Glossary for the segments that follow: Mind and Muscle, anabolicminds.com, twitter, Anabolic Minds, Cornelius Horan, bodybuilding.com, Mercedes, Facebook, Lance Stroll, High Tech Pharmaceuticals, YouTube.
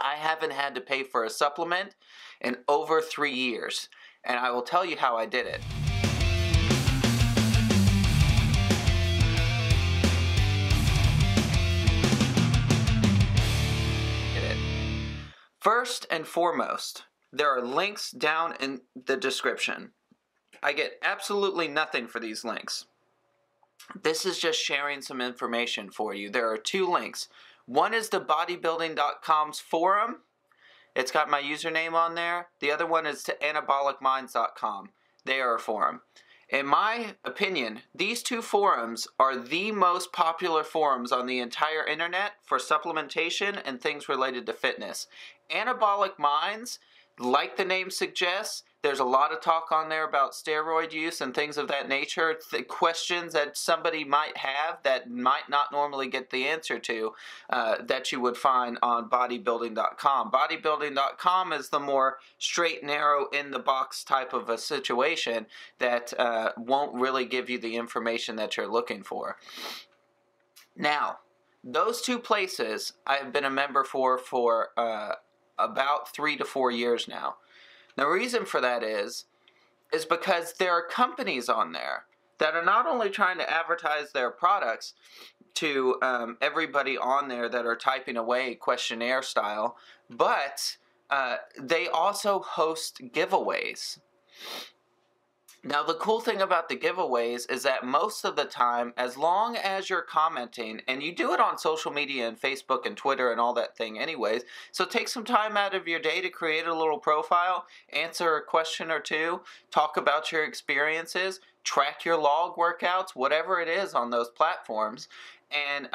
I haven't had to pay for a supplement in over 3 years, and I will tell you how I did it. First and foremost, there are links down in the description. I get absolutely nothing for these links. This is just sharing some information for you. There are two links. One is the bodybuilding.com's forum. It's got my username on there. The other one is to anabolicminds.com. They are a forum. In my opinion, these two forums are the most popular forums on the entire internet for supplementation and things related to fitness. Anabolic Minds, like the name suggests, there's a lot of talk on there about steroid use and things of that nature, the questions that somebody might have that might not normally get the answer to that you would find on bodybuilding.com. Bodybuilding.com is the more straight, narrow, in-the-box type of a situation that won't really give you the information that you're looking for. Now, those two places I've been a member for about 3 to 4 years now. The reason for that is because there are companies on there that are not only trying to advertise their products to everybody on there that are typing away questionnaire style, but they also host giveaways. Now, the cool thing about the giveaways is that most of the time, as long as you're commenting, and you do it on social media and Facebook and Twitter and all that thing anyways, so take some time out of your day to create a little profile, answer a question or two, talk about your experiences, track your log workouts, whatever it is on those platforms, and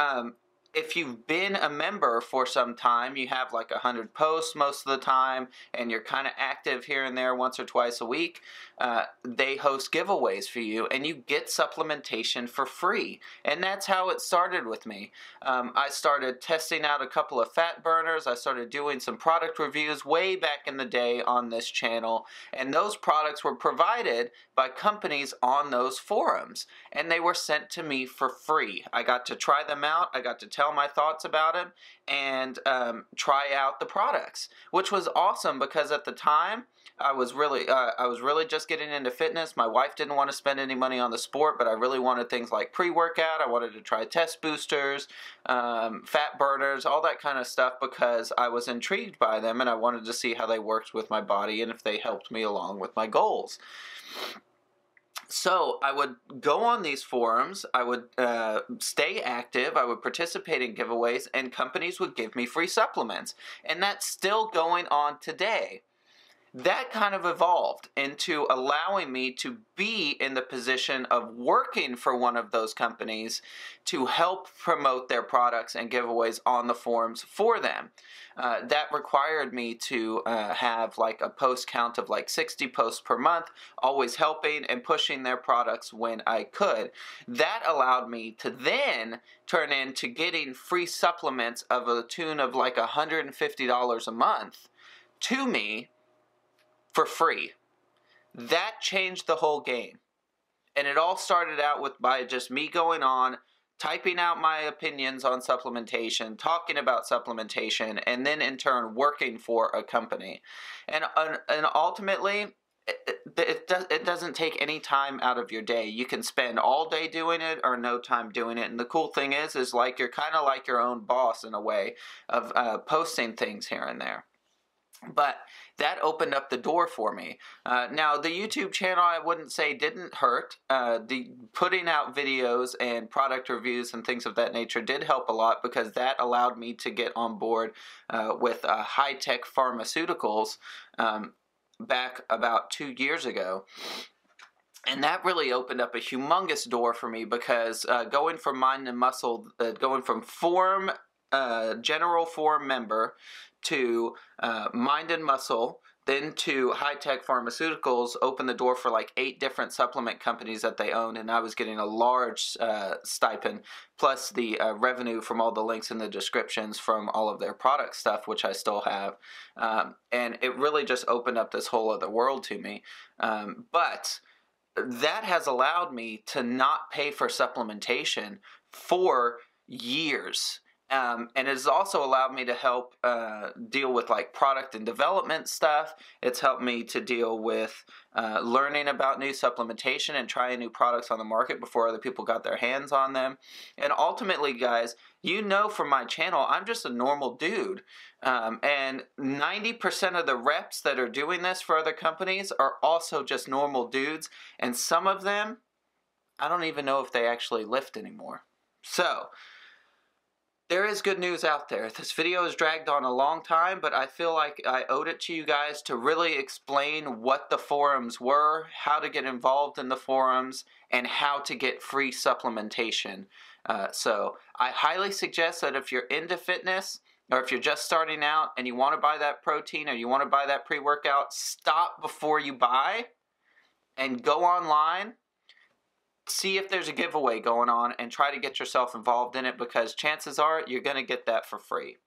if you've been a member for some time, you have like 100 posts most of the time, and you're kind of active here and there once or twice a week, they host giveaways for you, and you get supplementation for free. And that's how it started with me. I started testing out a couple of fat burners. I started doing some product reviews way back in the day on this channel, and those products were provided by companies on those forums, and they were sent to me for free. I got to try them out. I got to tell my thoughts about them and try out the products, which was awesome because at the time I was really just getting into fitness. My wife didn't want to spend any money on the sport, but I really wanted things like pre-workout. I wanted to try test boosters, fat burners, all that kind of stuff because I was intrigued by them and I wanted to see how they worked with my body and if they helped me along with my goals. So I would go on these forums, I would stay active, I would participate in giveaways, and companies would give me free supplements. And that's still going on today. That kind of evolved into allowing me to be in the position of working for one of those companies to help promote their products and giveaways on the forums for them. That required me to have like a post count of like 60 posts per month, always helping and pushing their products when I could. That allowed me to then turn into getting free supplements of a tune of like $150 a month to me for free. That changed the whole game. And it all started out with by just me going on, typing out my opinions on supplementation, talking about supplementation, and then in turn working for a company. And ultimately, it doesn't take any time out of your day. You can spend all day doing it or no time doing it. And the cool thing is like you're kind of like your own boss in a way of posting things here and there. But that opened up the door for me. Now, the YouTube channel, I wouldn't say didn't hurt. The putting out videos and product reviews and things of that nature did help a lot because that allowed me to get on board with High Tech Pharmaceuticals back about 2 years ago. And that really opened up a humongous door for me because going from Mind and Muscle, going from forum, general forum member, to Mind and Muscle, then to High Tech Pharmaceuticals, opened the door for like 8 different supplement companies that they owned, and I was getting a large stipend, plus the revenue from all the links in the descriptions from all of their product stuff, which I still have. And it really just opened up this whole other world to me. But that has allowed me to not pay for supplementation for years. And it has also allowed me to help deal with like product and development stuff. It's helped me to deal with learning about new supplementation and trying new products on the market before other people got their hands on them. And ultimately, guys, you know from my channel, I'm just a normal dude. And 90% of the reps that are doing this for other companies are also just normal dudes. And some of them, I don't even know if they actually lift anymore. So there is good news out there. This video has dragged on a long time, but I feel like I owed it to you guys to really explain what the forums were, how to get involved in the forums, and how to get free supplementation. So I highly suggest that if you're into fitness, or if you're just starting out and you want to buy that protein or you want to buy that pre-workout, stop before you buy and go online. See if there's a giveaway going on and try to get yourself involved in it, because chances are you're going to get that for free.